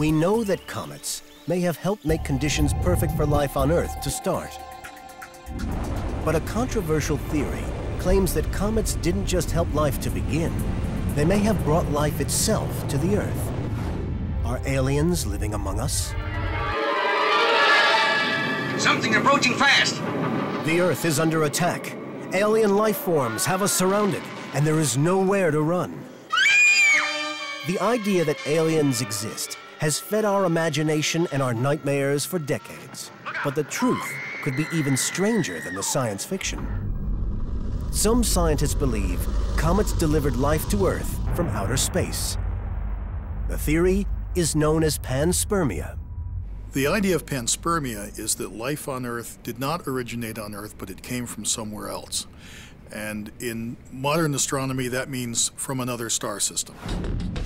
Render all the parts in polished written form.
We know that comets may have helped make conditions perfect for life on Earth to start. But a controversial theory claims that comets didn't just help life to begin. They may have brought life itself to the Earth. Are aliens living among us? Something approaching fast! The Earth is under attack. Alien life forms have us surrounded, and there is nowhere to run. The idea that aliens exist has fed our imagination and our nightmares for decades. But the truth could be even stranger than the science fiction. Some scientists believe comets delivered life to Earth from outer space. The theory is known as panspermia. The idea of panspermia is that life on Earth did not originate on Earth, but it came from somewhere else. And in modern astronomy, that means from another star system.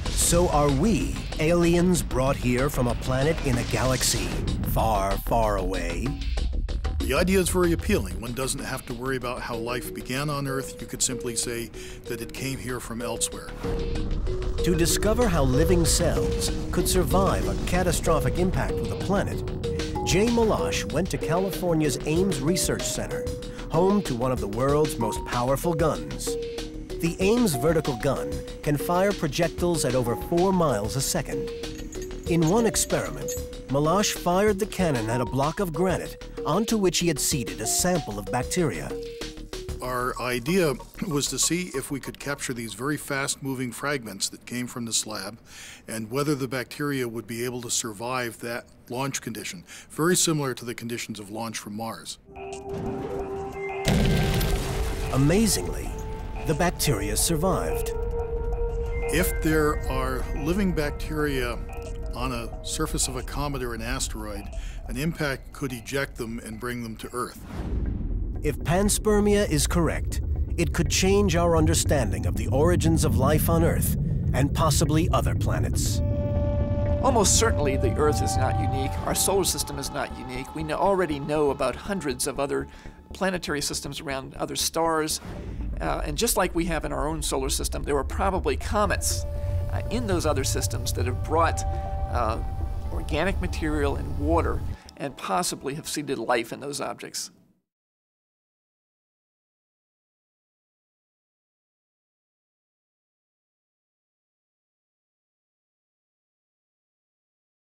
So are we aliens brought here from a planet in a galaxy far, far away? The idea is very appealing. One doesn't have to worry about how life began on Earth. You could simply say that it came here from elsewhere. To discover how living cells could survive a catastrophic impact with a planet, Jay Melosh went to California's Ames Research Center, home to one of the world's most powerful guns. The Ames vertical gun can fire projectiles at over 4 miles a second. In one experiment, Melosh fired the cannon at a block of granite onto which he had seeded a sample of bacteria. Our idea was to see if we could capture these very fast-moving fragments that came from the slab and whether the bacteria would be able to survive that launch condition, very similar to the conditions of launch from Mars. Amazingly, the bacteria survived. If there are living bacteria on a surface of a comet or an asteroid, an impact could eject them and bring them to Earth. If panspermia is correct, it could change our understanding of the origins of life on Earth and possibly other planets. Almost certainly the Earth is not unique. Our solar system is not unique. We already know about hundreds of other planetary systems around other stars. And just like we have in our own solar system, there were probably comets in those other systems that have brought organic material and water and possibly have seeded life in those objects.